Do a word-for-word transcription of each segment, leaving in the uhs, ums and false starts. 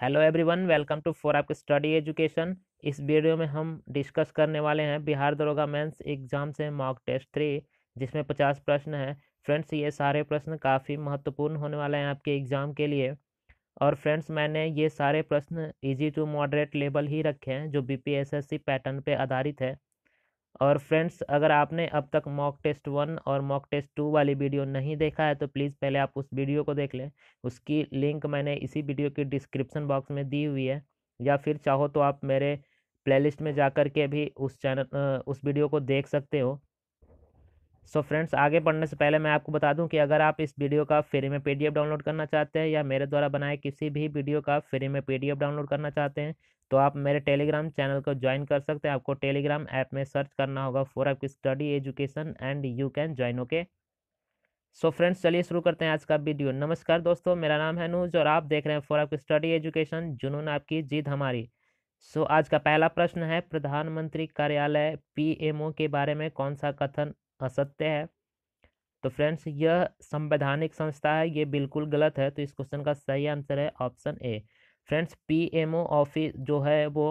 Hello everyone, welcome to for of study education. इस video में हम डिस्कस करने वाले हैं बिहार दरोगा मेंस एग्ज़ाम से मॉक टेस्ट थ्री, जिसमें पचास प्रश्न हैं। फ्रेंड्स, ये सारे प्रश्न काफ़ी महत्वपूर्ण होने वाले हैं आपके एग्ज़ाम के लिए। और फ्रेंड्स, मैंने ये सारे प्रश्न इजी टू मॉडरेट लेवल ही रखे हैं, जो B P S S C pattern पर आधारित है। और फ्रेंड्स, अगर आपने अब तक मॉक टेस्ट वन और मॉक टेस्ट टू वाली वीडियो नहीं देखा है तो प्लीज़ पहले आप उस वीडियो को देख लें। उसकी लिंक मैंने इसी वीडियो की डिस्क्रिप्शन बॉक्स में दी हुई है, या फिर चाहो तो आप मेरे प्लेलिस्ट में जा कर के भी उस चैनल उस वीडियो को देख सकते हो। सो फ्रेंड्स, आगे बढ़ने से पहले मैं आपको बता दूं कि अगर आप इस वीडियो का फ्री में पीडीएफ डाउनलोड करना चाहते हैं या मेरे द्वारा बनाए किसी भी वीडियो का फ्री में पीडीएफ डाउनलोड करना चाहते हैं तो आप मेरे टेलीग्राम चैनल को ज्वाइन कर सकते हैं। आपको टेलीग्राम ऐप में सर्च करना होगा for of study education and you can join. Okay, so friends, चलिए शुरू करते हैं आज का वीडियो। नमस्कार दोस्तों, मेरा नाम है नूज और आप देख रहे हैं फॉर ऑफ स्टडी एजुकेशन, जुनून आपकी जीत हमारी। सो so, आज का पहला प्रश्न है, प्रधानमंत्री कार्यालय पी एम ओ के बारे में कौन सा कथन असत्य है। तो फ्रेंड्स, यह संवैधानिक संस्था है, ये बिल्कुल गलत है। तो इस क्वेश्चन का सही आंसर है option A. Friends, P M O office जो है वो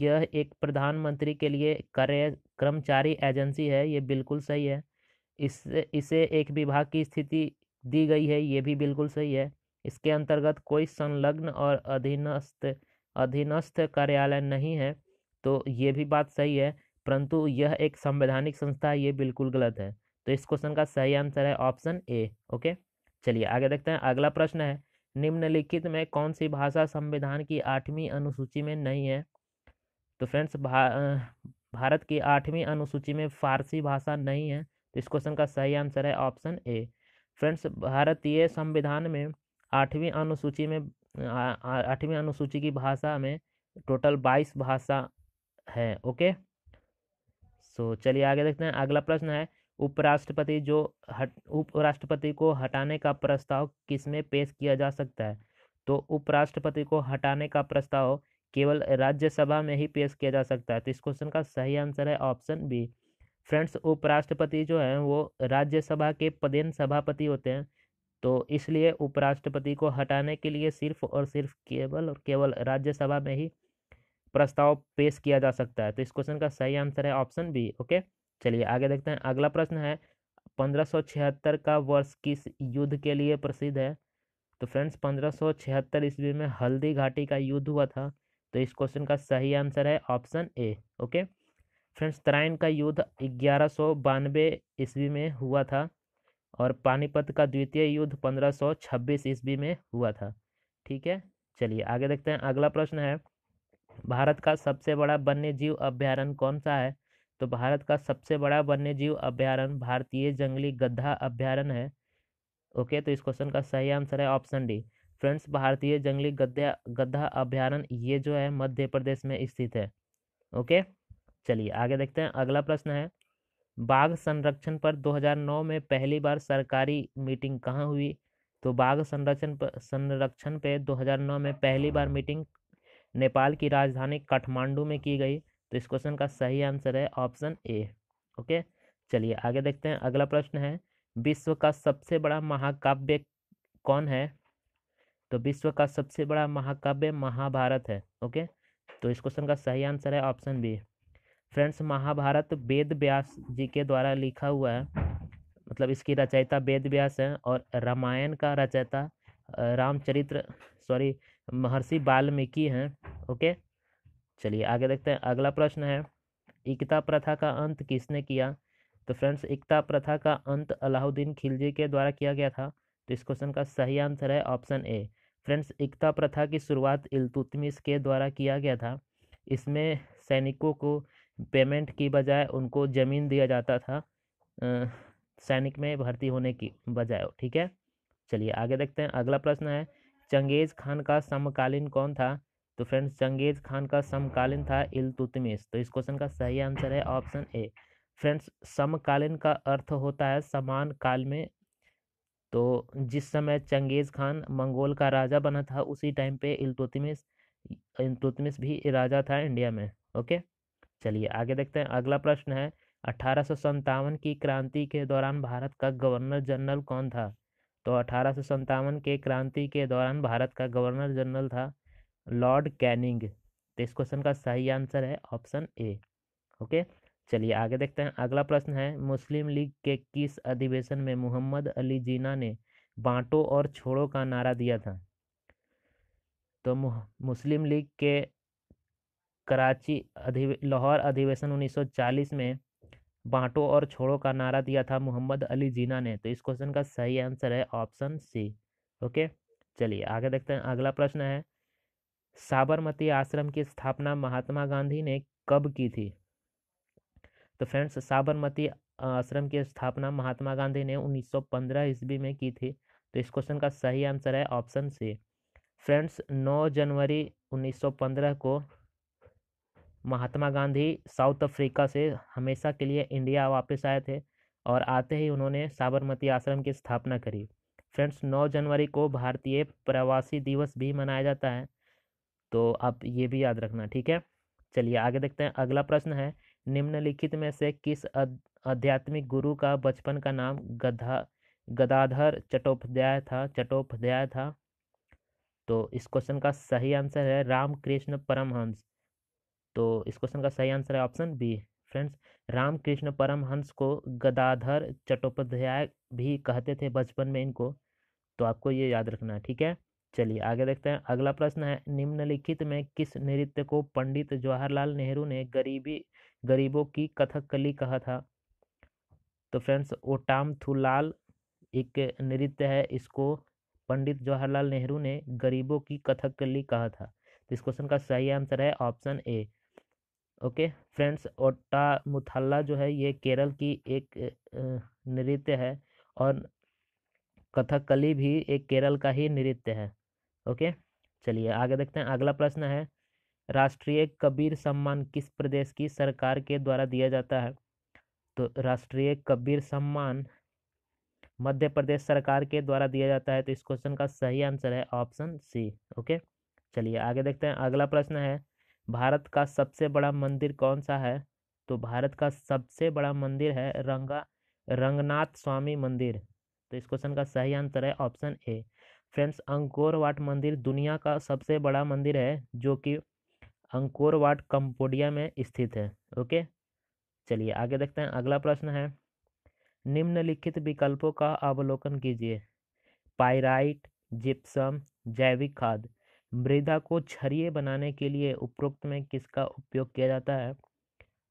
यह एक प्रधानमंत्री के लिए कार्य कर्मचारी एजेंसी है, ये बिल्कुल सही है। इस इसे एक विभाग की स्थिति दी गई है, ये भी बिल्कुल सही है। इसके अंतर्गत कोई संलग्न और अधीनस्थ अधीनस्थ कार्यालय नहीं है, तो ये भी बात सही है। परंतु यह एक संवैधानिक संस्था है, ये बिल्कुल गलत है। तो इस क्वेश्चन का सही आंसर है ऑप्शन ए। ओके, चलिए आगे देखते हैं। अगला प्रश्न है, निम्नलिखित में कौन सी भाषा संविधान की आठवीं अनुसूची में नहीं है। तो फ्रेंड्स, भा, भारत की आठवीं अनुसूची में फारसी भाषा नहीं है। तो इस क्वेश्चन का सही आंसर है ऑप्शन ए। फ्रेंड्स, भारतीय संविधान में आठवीं अनुसूची में आठवीं अनुसूची की भाषा में टोटल बाईस भाषा है। ओके, सो so, चलिए आगे देखते हैं। अगला प्रश्न है, उपराष्ट्रपति जो हट उपराष्ट्रपति को हटाने का प्रस्ताव किसमें पेश किया जा सकता है। तो उपराष्ट्रपति को हटाने का प्रस्ताव केवल राज्यसभा में ही पेश किया जा सकता है। तो इस क्वेश्चन का सही आंसर है ऑप्शन बी। फ्रेंड्स, उपराष्ट्रपति जो हैं वो राज्यसभा के पदेन सभापति होते हैं, तो इसलिए उपराष्ट्रपति को हटाने के लिए सिर्फ और सिर्फ केवल और केवल राज्यसभा में ही प्रस्ताव पेश किया जा सकता है। तो इस क्वेश्चन का सही आंसर है ऑप्शन बी। ओके, चलिए आगे देखते हैं। अगला प्रश्न है, पंद्रह सौ छिहत्तर का वर्ष किस युद्ध के लिए प्रसिद्ध है। तो फ्रेंड्स, पंद्रह सौ छिहत्तर ईस्वी में हल्दी घाटी का युद्ध हुआ था। तो इस क्वेश्चन का सही आंसर है option A. Okay, friends, Tarain का युद्ध ग्यारह सौ बानवे ईस्वी में हुआ था और पानीपत का द्वितीय युद्ध पंद्रह सौ छब्बीस ईस्वी में हुआ था। ठीक है, चलिए आगे देखते हैं। अगला प्रश्न है, भारत का सबसे बड़ा वन्य जीव अभ्यारण्य कौन सा है। तो भारत का सबसे बड़ा वन्य जीव अभ्यारण्य भारतीय जंगली गधा अभ्यारण्य है। ओके, तो इस क्वेश्चन का सही आंसर है ऑप्शन डी। फ्रेंड्स, भारतीय जंगली गधा गधा अभ्यारण्य ये जो है मध्य प्रदेश में स्थित है। ओके, चलिए आगे देखते हैं। अगला प्रश्न है, बाघ संरक्षण पर दो हज़ार नौ में पहली बार सरकारी मीटिंग कहाँ हुई। तो बाघ संरक्षण पर संरक्षण पर दो हज़ार नौ में पहली बार मीटिंग नेपाल की राजधानी काठमांडू में की गई। तो इस क्वेश्चन का सही आंसर है ऑप्शन ए। ओके, चलिए आगे देखते हैं। अगला प्रश्न है, विश्व का सबसे बड़ा महाकाव्य कौन है। तो विश्व का सबसे बड़ा महाकाव्य महाभारत है। ओके, तो इस क्वेश्चन का सही आंसर है option B. Friends, Mahabharat Ved Vyas ji के द्वारा लिखा हुआ है, मतलब इसकी रचयिता वेद व्यास हैं, और रामायण का रचयिता रामचरित्र सॉरी महर्षि वाल्मीकि हैं। ओके, चलिए आगे देखते हैं। अगला प्रश्न है, इक्ता प्रथा का अंत किसने किया। तो फ्रेंड्स, इक्ता प्रथा का अंत अलाउद्दीन खिलजी के द्वारा किया गया था। तो इस क्वेश्चन का सही आंसर है ऑप्शन ए। फ्रेंड्स, इक्ता प्रथा की शुरुआत इल्तुतमिश के द्वारा किया गया था। इसमें सैनिकों को पेमेंट की बजाय उनको ज़मीन दिया जाता था, सैनिक में भर्ती होने की बजाय। ठीक है, चलिए आगे देखते हैं। अगला प्रश्न है, चंगेज खान का समकालीन कौन था। तो फ्रेंड्स, चंगेज खान का समकालीन था इल्तुतमिश। तो इस क्वेश्चन का सही आंसर है ऑप्शन ए। फ्रेंड्स, समकालीन का अर्थ होता है समान काल में। तो जिस समय चंगेज खान मंगोल का राजा बना था उसी टाइम पे इल्तुतमिश इल्तुतमिश भी राजा था इंडिया में। ओके, चलिए आगे देखते हैं। अगला प्रश्न है, अठारह सौ संतावन की क्रांति के दौरान भारत का गवर्नर जनरल कौन था। तो अठारह सौ संतावन के क्रांति के दौरान भारत का गवर्नर जनरल था लॉर्ड कैनिंग। तो इस क्वेश्चन का सही आंसर है ऑप्शन ए। ओके चलिए आगे देखते हैं। अगला प्रश्न है मुस्लिम लीग के किस अधिवेशन में मोहम्मद अली जिन्ना ने बांटो और छोड़ो का नारा दिया था। तो मुस्लिम लीग के कराची अधिवे लाहौर अधिवेशन उन्नीस सौ चालीस में बांटो और छोड़ो का नारा दिया था मोहम्मद अली जिन्ना ने। तो इस क्वेश्चन का सही आंसर है ऑप्शन सी। ओके चलिए आगे देखते हैं। अगला प्रश्न है साबरमती आश्रम की स्थापना महात्मा गांधी ने कब की थी। तो फ्रेंड्स साबरमती आश्रम की स्थापना महात्मा गांधी ने उन्नीस सौ पंद्रह ईस्वी में की थी। तो इस क्वेश्चन का सही आंसर है ऑप्शन सी। फ्रेंड्स नौ जनवरी उन्नीस सौ पंद्रह को महात्मा गांधी साउथ अफ्रीका से हमेशा के लिए इंडिया वापस आए थे और आते ही उन्होंने साबरमती आश्रम की स्थापना करी। फ्रेंड्स नौ जनवरी को भारतीय प्रवासी दिवस भी मनाया जाता है, तो आप ये भी याद रखना, ठीक है। चलिए आगे देखते हैं। अगला प्रश्न है निम्नलिखित में से किस आध्यात्मिक गुरु का बचपन का नाम गधा गदाधर चट्टोपाध्याय था चट्टोपाध्याय था तो इस क्वेश्चन का सही आंसर है रामकृष्ण परमहंस। तो इस क्वेश्चन का सही आंसर है option B. Friends Ramakrishna Paramhans को गदाधर चट्टोपाध्याय भी कहते थे बचपन में इनको, तो आपको ये याद रखना है, ठीक है। चलिए आगे देखते हैं। अगला प्रश्न है निम्नलिखित में किस नृत्य को पंडित जवाहरलाल नेहरू ने गरीबी गरीबों की कथकली कहा था। तो फ्रेंड्स ओटाम थुलाल एक नृत्य है, इसको पंडित जवाहरलाल नेहरू ने गरीबों की कथकली कहा था। तो इस क्वेश्चन का सही आंसर है ऑप्शन ए। ओके फ्रेंड्स ओटा मुथल्ला जो है ये केरल की एक नृत्य है और कथकली भी एक केरल का ही नृत्य है। ओके चलिए आगे देखते हैं। अगला प्रश्न है राष्ट्रीय कबीर सम्मान किस प्रदेश की सरकार के द्वारा दिया जाता है। तो राष्ट्रीय कबीर सम्मान मध्य प्रदेश सरकार के द्वारा दिया जाता है। तो इस क्वेश्चन का सही आंसर है ऑप्शन सी। ओके चलिए आगे देखते हैं। अगला प्रश्न है भारत का सबसे बड़ा मंदिर कौन सा है। तो भारत का सबसे बड़ा मंदिर है रंगा रंगनाथ स्वामी मंदिर। तो इस क्वेश्चन का सही आंसर है option A. Friends Angkor Wat मंदिर दुनिया का सबसे बड़ा मंदिर है जो कि अंगकोर वाट कंबोडिया में स्थित है। ओके चलिए आगे देखते हैं। अगला प्रश्न है निम्नलिखित विकल्पों का अवलोकन कीजिए। पाइराइट, जिप्सम, जैविक खाद। मृदा को छरिये बनाने के लिए उपरोक्त में किसका उपयोग किया जाता है।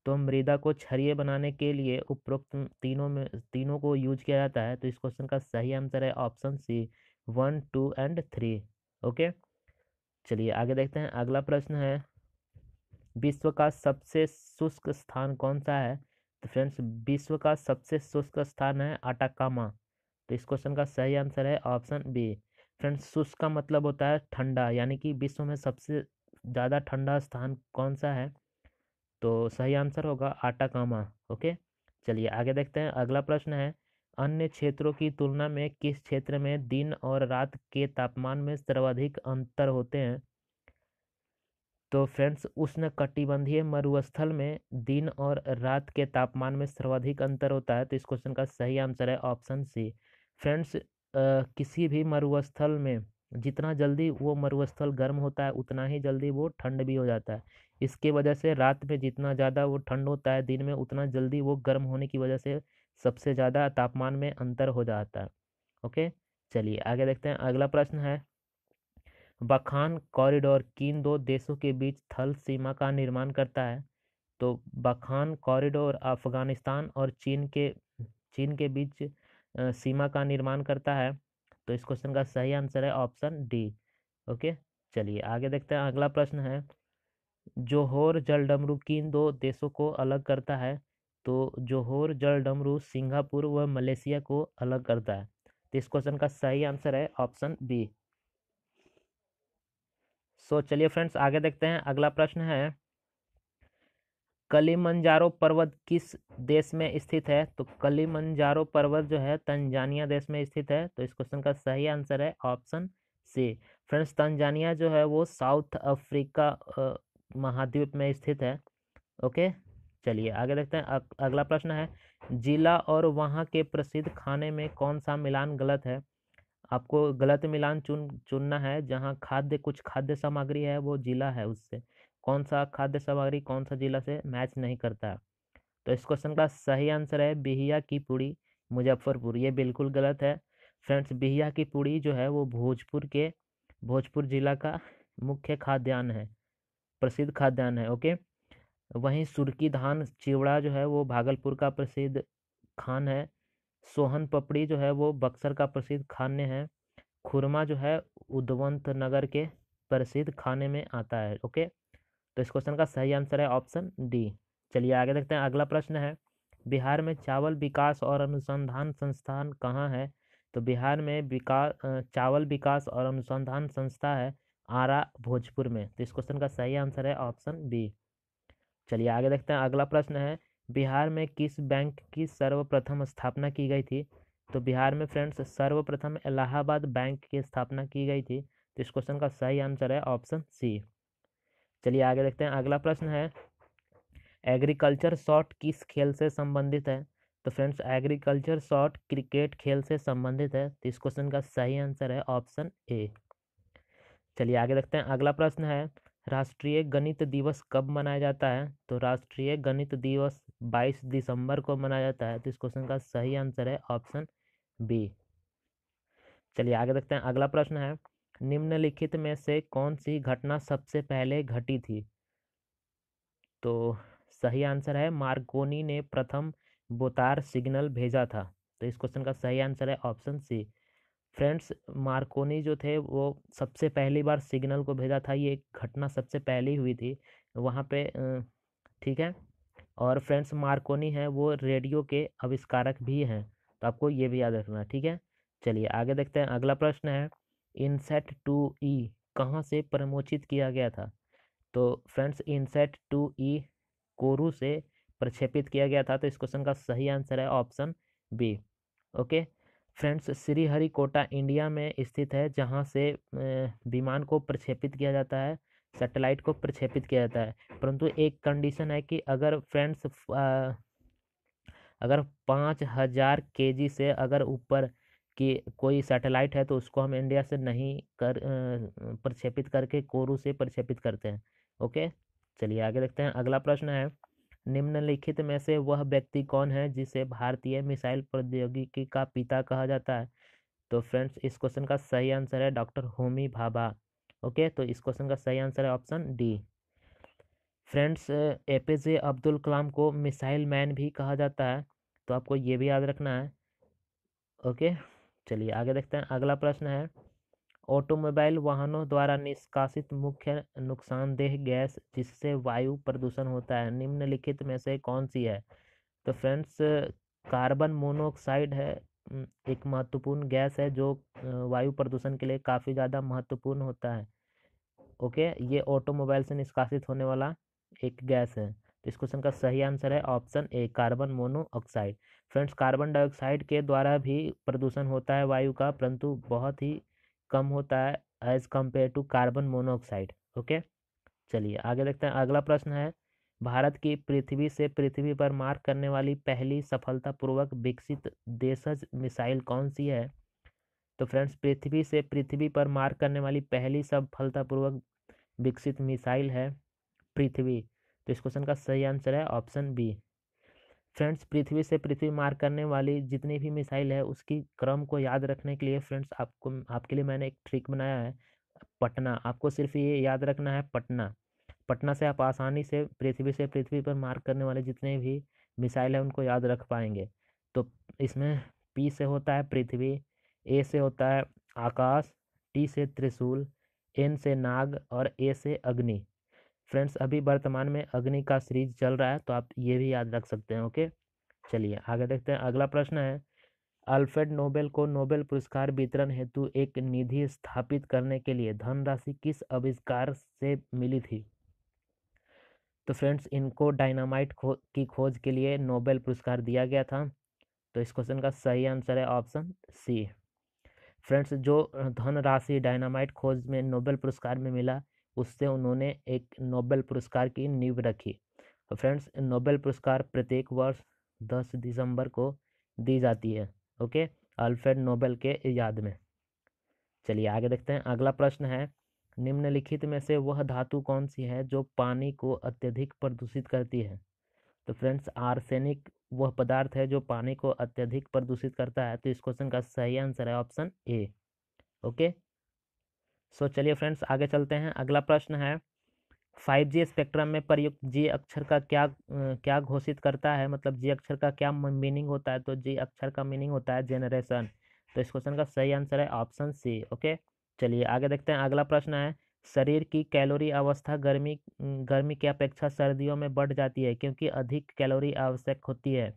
तो मृदा को छरिये बनाने के लिए उपरोक्त तीनों में तीनों को यूज किया जाता है। तो इस क्वेश्चन का सही आंसर है option C one two and three. Okay चलिए आगे देखते हैं। अगला प्रश्न है विश्व का सबसे शुष्क स्थान कौन सा है। तो फ्रेंड्स विश्व का सबसे शुष्क स्थान है आटाकामा। तो इस क्वेश्चन का सही आंसर है ऑप्शन बी। फ्रेंड्स शुष्क का मतलब होता है ठंडा, यानी कि विश्व में सबसे ज़्यादा ठंडा स्थान कौन सा है। तो सही आंसर होगा आटाकामा। ओके चलिए आगे देखते हैं। अगला प्रश्न है अन्य क्षेत्रों की तुलना में किस क्षेत्र में दिन और रात के तापमान में सर्वाधिक अंतर होते हैं। तो फ्रेंड्स उष्णकटिबंधीय मरुस्थल में दिन और रात के तापमान में सर्वाधिक अंतर होता है। तो इस क्वेश्चन का सही आंसर है ऑप्शन सी। फ्रेंड्स किसी भी मरुस्थल में जितना जल्दी वो मरुस्थल गर्म होता है उतना ही जल्दी वो ठंड भी हो जाता है। इसके वजह से रात में जितना ज़्यादा वो ठंड होता है, दिन में उतना जल्दी वो गर्म होने की वजह से सबसे ज़्यादा तापमान में अंतर हो जाता है। ओके चलिए आगे देखते हैं। अगला प्रश्न है बखान कॉरिडोर किन दो देशों के बीच थल सीमा का निर्माण करता है। तो बखान कॉरिडोर अफगानिस्तान और चीन के चीन के बीच सीमा का निर्माण करता है। तो इस क्वेश्चन का सही आंसर है ऑप्शन डी। ओके चलिए आगे देखते हैं। अगला प्रश्न है जोहोर जलडमरू किन दो देशों को अलग करता है। तो जोहोर जलडमरू सिंगापुर व मलेशिया को अलग करता है। तो इस क्वेश्चन का सही आंसर है ऑप्शन बी। सो चलिए फ्रेंड्स आगे देखते हैं। अगला प्रश्न है किलिमंजारो पर्वत किस देश में स्थित है। तो किलिमंजारो पर्वत जो है तंजानिया देश में स्थित है। तो इस क्वेश्चन का सही आंसर है ऑप्शन सी। फ्रेंड्स तंजानिया जो है वो साउथ अफ्रीका महाद्वीप में स्थित है। ओके चलिए आगे देखते हैं। अग, अगला प्रश्न है जिला और वहाँ के प्रसिद्ध खाने में कौन सा मिलान गलत है। आपको गलत मिलान चुन चुनना है जहाँ खाद्य कुछ खाद्य सामग्री है वो जिला है, उससे कौन सा खाद्य सामग्री कौन सा जिला से मैच नहीं करता। तो इस क्वेश्चन का सही आंसर है बिहिया की पूड़ी मुजफ्फरपुर। ये बिल्कुल गलत है फ्रेंड्स। बिहिया की पूड़ी जो है वो भोजपुर के भोजपुर जिला का मुख्य खाद्यान्न है, प्रसिद्ध खाद्यान्न है। ओके, वहीं सुरकी धान चिवड़ा जो है वो भागलपुर का प्रसिद्ध खान है। सोहन पपड़ी जो है वो बक्सर का प्रसिद्ध खाने है। खुरमा जो है उद्वंत नगर के प्रसिद्ध खाने में आता है। ओके, तो इस क्वेश्चन का सही आंसर है ऑप्शन डी। चलिए आगे देखते हैं। अगला प्रश्न है बिहार में चावल विकास और अनुसंधान संस्थान कहाँ है? तो बिहार में विकास चावल विकास और अनुसंधान संस्था है आरा भोजपुर में। तो इस क्वेश्चन का सही आंसर है ऑप्शन बी। चलिए आगे देखते हैं। अगला प्रश्न है बिहार में किस बैंक की सर्वप्रथम स्थापना की गई थी? तो बिहार में फ्रेंड्स सर्वप्रथम इलाहाबाद बैंक की स्थापना की गई थी। तो इस क्वेश्चन का सही आंसर है ऑप्शन सी। चलिए आगे देखते हैं। अगला प्रश्न है एग्रीकल्चर शॉट किस खेल से संबंधित है? तो फ्रेंड्स एग्रीकल्चर शॉट क्रिकेट खेल से संबंधित है। तो इस क्वेश्चन का सही आंसर है ऑप्शन ए। चलिए आगे देखते हैं। अगला प्रश्न है राष्ट्रीय गणित दिवस कब मनाया जाता है? तो राष्ट्रीय गणित दिवस बाईस दिसंबर को मनाया जाता है। तो इस क्वेश्चन का सही आंसर है ऑप्शन बी। चलिए आगे देखते हैं। अगला प्रश्न है निम्नलिखित में से कौन सी घटना सबसे पहले घटी थी? तो सही आंसर है मार्कोनी ने प्रथम बोतार सिग्नल भेजा था। तो इस क्वेश्चन का सही आंसर है ऑप्शन सी। फ्रेंड्स मार्कोनी जो थे वो सबसे पहली बार सिग्नल को भेजा था, ये घटना सबसे पहली हुई थी वहाँ पे, ठीक है। और फ्रेंड्स मार्कोनी है वो रेडियो के आविष्कारक भी हैं, तो आपको ये भी याद रखना, ठीक है। चलिए आगे देखते हैं। अगला प्रश्न है इनसेट टू ई कहाँ से प्रमोचित किया गया था? तो friends INSAT two E Kourou से प्रक्षेपित किया गया था। तो इस क्वेश्चन का सही आंसर है option B. Okay friends Sriharikota India में स्थित है जहां से विमान को प्रक्षेपित किया जाता है, सैटेलाइट को प्रक्षेपित किया जाता है। परंतु एक कंडीशन है कि अगर फ्रेंड्स अगर पाँच हज़ार के जी से अगर ऊपर की कोई सैटेलाइट है तो उसको हम इंडिया से नहीं कर प्रक्षेपित करके कोरू से प्रक्षेपित करते हैं। ओके चलिए आगे देखते हैं। अगला प्रश्न है निम्नलिखित में से वह व्यक्ति कौन है जिसे भारतीय मिसाइल प्रौद्योगिकी का पिता कहा जाता है? तो फ्रेंड्स इस क्वेश्चन का सही आंसर है डॉक्टर होमी भाभा। ओके तो इस क्वेश्चन का सही आंसर है option D. Friends A P J Abdul Kalam को मिसाइल मैन भी कहा जाता है, तो आपको ये भी याद रखना है। ओके चलिए आगे देखते हैं। अगला प्रश्न है ऑटोमोबाइल वाहनों द्वारा निष्कासित मुख्य नुकसानदेह गैस जिससे वायु प्रदूषण होता है निम्नलिखित में से कौन सी है? तो फ्रेंड्स कार्बन मोनोऑक्साइड है, एक महत्वपूर्ण गैस है जो वायु प्रदूषण के लिए काफ़ी ज़्यादा महत्वपूर्ण होता है। ओके ये ऑटोमोबाइल से निष्कासित होने वाला एक गैस है। तो इस क्वेश्चन का सही आंसर है option A carbon monoxide. Friends carbon dioxide के द्वारा भी प्रदूषण होता है वायु का, परंतु बहुत ही कम होता है as compare to carbon monoxide. Okay चलिए आगे देखते हैं। अगला प्रश्न है भारत की पृथ्वी से पृथ्वी पर मार करने वाली पहली सफलतापूर्वक विकसित देशज मिसाइल कौन सी है? तो फ्रेंड्स पृथ्वी से पृथ्वी पर मार करने वाली पहली सफलतापूर्वक विकसित मिसाइल है पृथ्वी। तो इस क्वेश्चन का सही आंसर है ऑप्शन बी। फ्रेंड्स पृथ्वी से पृथ्वी मार करने वाली जितनी भी मिसाइल है उसकी क्रम को याद रखने के लिए फ्रेंड्स आपको आपके लिए मैंने एक ट्रिक बनाया है पटना। आपको सिर्फ ये याद रखना है पटना। पटना से आप आसानी से पृथ्वी से पृथ्वी पर मार करने वाले जितने भी मिसाइल हैं उनको याद रख पाएंगे। तो इसमें पी से होता है पृथ्वी, ए से होता है आकाश, टी से त्रिशूल, एन से नाग और ए से अग्नि। फ्रेंड्स अभी वर्तमान में अग्नि का सीरीज चल रहा है, तो आप ये भी याद रख सकते हैं। ओके चलिए आगे देखते हैं। अगला प्रश्न है अल्फ्रेड नोबेल को नोबेल पुरस्कार वितरण हेतु एक निधि स्थापित करने के लिए धनराशि किस आविष्कार से मिली थी? तो फ्रेंड्स इनको डायनामाइट खो, की खोज के लिए नोबेल पुरस्कार दिया गया था। तो इस क्वेश्चन का सही आंसर है ऑप्शन सी। फ्रेंड्स जो धनराशि डायनामाइट खोज में नोबेल पुरस्कार में मिला उससे उन्होंने एक नोबेल पुरस्कार की नींव रखी। फ्रेंड्स नोबेल पुरस्कार प्रत्येक वर्ष दस दिसंबर को दी जाती है। ओके अल्फ्रेड नोबेल के याद में। चलिए आगे देखते हैं। अगला प्रश्न है, निम्नलिखित में से वह धातु कौन सी है जो पानी को अत्यधिक प्रदूषित करती है? तो फ्रेंड्स आर्सेनिक वह पदार्थ है जो पानी को अत्यधिक प्रदूषित करता है। तो इस क्वेश्चन का सही आंसर है ऑप्शन ए। ओके सो चलिए फ्रेंड्स आगे चलते हैं। अगला प्रश्न है, फाइव जी स्पेक्ट्रम में प्रयुक्त जी अक्षर का क्या क्या घोषित करता है? मतलब जी अक्षर का क्या मीनिंग होता है? तो जी अक्षर का मीनिंग होता है जेनरेशन। तो इस क्वेश्चन का सही आंसर है ऑप्शन सी। ओके चलिए आगे देखते हैं। अगला प्रश्न है, शरीर की कैलोरी अवस्था गर्मी गर्मी की अपेक्षा सर्दियों में बढ़ जाती है क्योंकि अधिक कैलोरी आवश्यक होती है।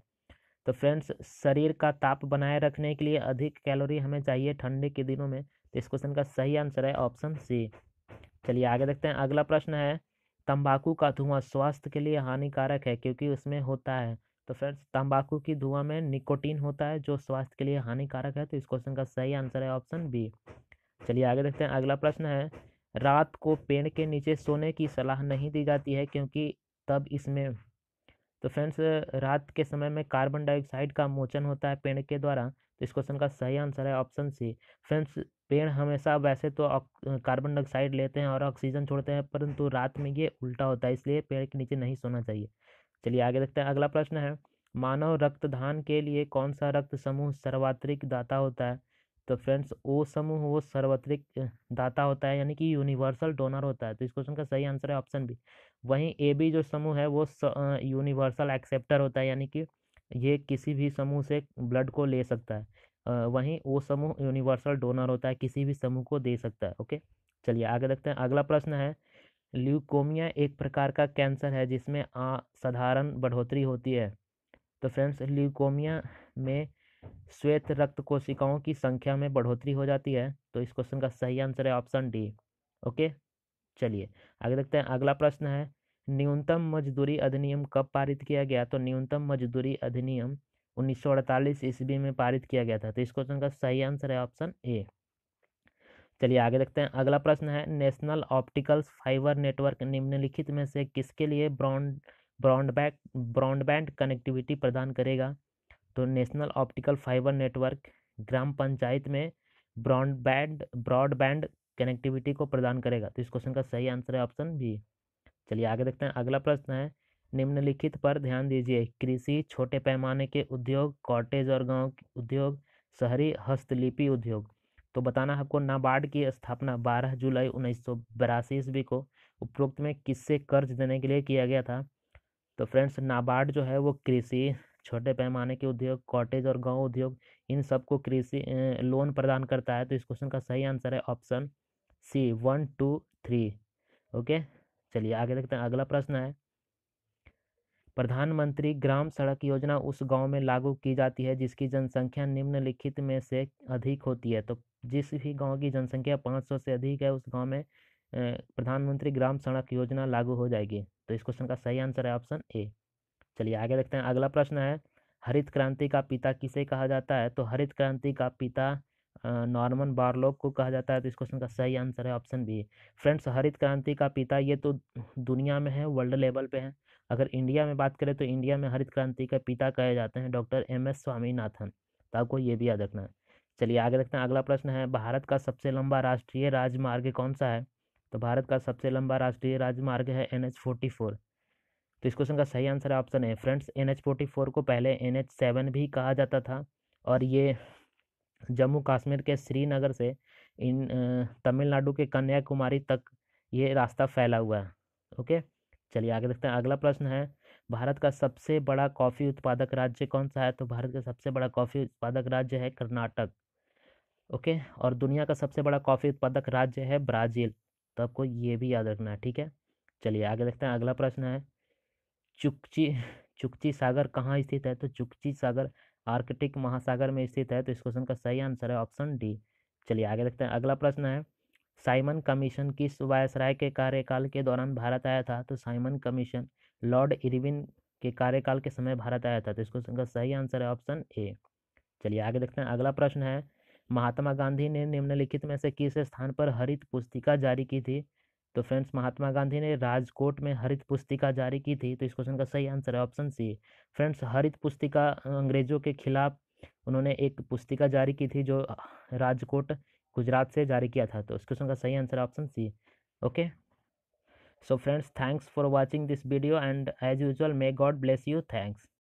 तो फ्रेंड्स शरीर का ताप बनाए रखने के लिए अधिक कैलोरी हमें चाहिए ठंडे के दिनों में। तो इस क्वेश्चन का सही आंसर है ऑप्शन सी। चलिए आगे देखते हैं। अगला प्रश्न है, तंबाकू का धुआं स्वास्थ्य के लिए हानिकारक है क्योंकि उसमें होता है। तो फ्रेंड्स तंबाकू की धुआं में निकोटीन होता है जो स्वास्थ्य के लिए हानिकारक है। तो इस क्वेश्चन का सही आंसर है ऑप्शन बी। चलिए आगे देखते हैं। अगला प्रश्न है, रात को पेड़ के नीचे सोने की सलाह नहीं दी जाती है क्योंकि तब इसमें तो फ्रेंड्स रात के समय में कार्बन डाइऑक्साइड का मोचन होता है पेड़ के द्वारा। तो इस क्वेश्चन का सही आंसर है ऑप्शन सी। फ्रेंड्स पेड़ हमेशा वैसे तो कार्बन डाइऑक्साइड लेते हैं और ऑक्सीजन छोड़ते हैं, परंतु रात में ये उल्टा होता है, इसलिए पेड़ के नीचे नहीं सोना चाहिए। चलिए आगे देखते हैं। अगला प्रश्न है, मानव रक्तदान के लिए कौन सा रक्त समूह सर्वाधिक दाता होता है? तो फ्रेंड्स ओ समूह वो सर्वाधिक दाता होता है, यानी कि यूनिवर्सल डोनर होता है। तो इस क्वेश्चन का सही आंसर है ऑप्शन बी। वहीं ए बी जो समूह है वो यूनिवर्सल एक्सेप्टर होता है, यानी कि ये किसी भी समूह से ब्लड को ले सकता है। वहीं ओ समूह यूनिवर्सल डोनर होता है, किसी भी समूह को दे सकता है। ओके चलिए आगे देखते हैं। अगला प्रश्न है, ल्यूकोमिया एक प्रकार का कैंसर है जिसमें असाधारण बढ़ोतरी होती है। तो फ्रेंड्स ल्यूकोमिया में श्वेत रक्त कोशिकाओं की संख्या में बढ़ोतरी हो जाती है। तो इस क्वेश्चन का सही आंसर है ऑप्शन डी। ओके चलिए आगे देखते हैं। अगला प्रश्न है, न्यूनतम मजदूरी अधिनियम कब पारित किया गया? तो न्यूनतम मजदूरी अधिनियम उन्नीस सौ अड़तालीस ईस्वी में पारित किया गया था। तो इस क्वेश्चन का सही आंसर है ऑप्शन ए। चलिए आगे देखते हैं। अगला प्रश्न है, नेशनल ऑप्टिकल्स फाइबर नेटवर्क निम्नलिखित में से किसके लिए ब्रॉड ब्रॉडबैंड ब्रॉडबैंड कनेक्टिविटी प्रदान करेगा? तो नेशनल ऑप्टिकल फाइबर नेटवर्क ग्राम पंचायत में ब्रॉडबैंड ब्रॉडबैंड कनेक्टिविटी को प्रदान करेगा। तो इस क्वेश्चन का सही आंसर है ऑप्शन बी। चलिए आगे देखते हैं। अगला प्रश्न है, निम्नलिखित पर ध्यान दीजिए, कृषि, छोटे पैमाने के उद्योग, कॉटेज और गांव उद्योग, शहरी हस्तलिपि उद्योग। तो बताना आपको नाबार्ड की स्थापना बारह जुलाई उन्नीस सौ बयासी ईस्वी को उपरोक्त में किससे कर्ज देने के लिए किया गया था? तो फ्रेंड्स नाबार्ड जो है वो कृषि, छोटे पैमाने के उद्योग, कॉटेज और गांव उद्योग, इन सबको कृषि लोन प्रदान करता है। तो इस क्वेश्चन का सही आंसर है option C one two three. Okay चलिए आगे देखते हैं। अगला प्रश्न है, प्रधानमंत्री ग्राम सड़क योजना उस गांव में लागू की जाती है जिसकी जनसंख्या निम्नलिखित में से अधिक होती है। तो जिस भी गांव की जनसंख्या पाँच सौ से अधिक है उस गांव में प्रधानमंत्री ग्राम सड़क योजना लागू हो जाएगी। तो इस क्वेश्चन का सही आंसर है ऑप्शन ए। चलिए आगे देखते हैं। अगला प्रश्न है, हरित क्रांति का पिता किसे कहा जाता है? तो हरित क्रांति का पिता नॉर्मन बारलोग को कहा जाता है। तो इस क्वेश्चन का सही आंसर है ऑप्शन बी। फ्रेंड्स हरित क्रांति का पिता ये तो दुनिया में है, वर्ल्ड लेवल पे है। अगर इंडिया में बात करें तो इंडिया में हरित क्रांति के पिता कहे जाते हैं डॉक्टर एम एस स्वामीनाथन। तो आपको ये भी याद रखना है। चलिए आगे देखते हैं। अगला प्रश्न है, भारत का सबसे लंबा राष्ट्रीय राजमार्ग कौन सा है? तो भारत का सबसे लंबा राष्ट्रीय राजमार्ग है एन एच फोर्टी फोर। तो इस क्वेश्चन का सही आंसर है ऑप्शन है। Friends N H forty four को पहले एन एच सेवन भी कहा जाता था और ये जम्मू कश्मीर के श्रीनगर से इन तमिलनाडु के कन्याकुमारी तक ये रास्ता फैला हुआ है। ओके चलिए आगे देखते हैं। अगला प्रश्न है, भारत का सबसे बड़ा कॉफ़ी उत्पादक राज्य कौन सा है? तो भारत का सबसे बड़ा कॉफ़ी उत्पादक राज्य है कर्नाटक। ओके और दुनिया का सबसे बड़ा कॉफ़ी उत्पादक राज्य है ब्राज़ील। तो आपको ये भी याद रखना है, ठीक है। चलिए आगे देखते हैं। अगला प्रश्न है, चुकची चुकची सागर कहाँ स्थित है? तो चुकची सागर आर्कटिक महासागर में स्थित है। तो इस क्वेश्चन का सही आंसर है ऑप्शन डी। चलिए आगे देखते हैं। अगला प्रश्न है, साइमन कमीशन किस वायसराय के कार्यकाल के दौरान भारत आया था? तो साइमन कमीशन लॉर्ड इरविन के कार्यकाल के समय भारत आया था। तो इस क्वेश्चन का सही आंसर है ऑप्शन ए। चलिए आगे देखते हैं। अगला प्रश्न है, महात्मा गांधी ने निम्नलिखित में से किस स्थान पर हरित पुस्तिका जारी की थी? तो फ्रेंड्स महात्मा गांधी ने राजकोट में हरित पुस्तिका जारी की थी। तो इस क्वेश्चन का सही आंसर है ऑप्शन सी। फ्रेंड्स हरित पुस्तिका अंग्रेजों के खिलाफ उन्होंने एक पुस्तिका जारी की थी जो राजकोट गुजरात से जारी किया था। तो इस क्वेश्चन का सही answer option C. Okay So friends, thanks for watching this video, and as usual, may God bless you. Thanks.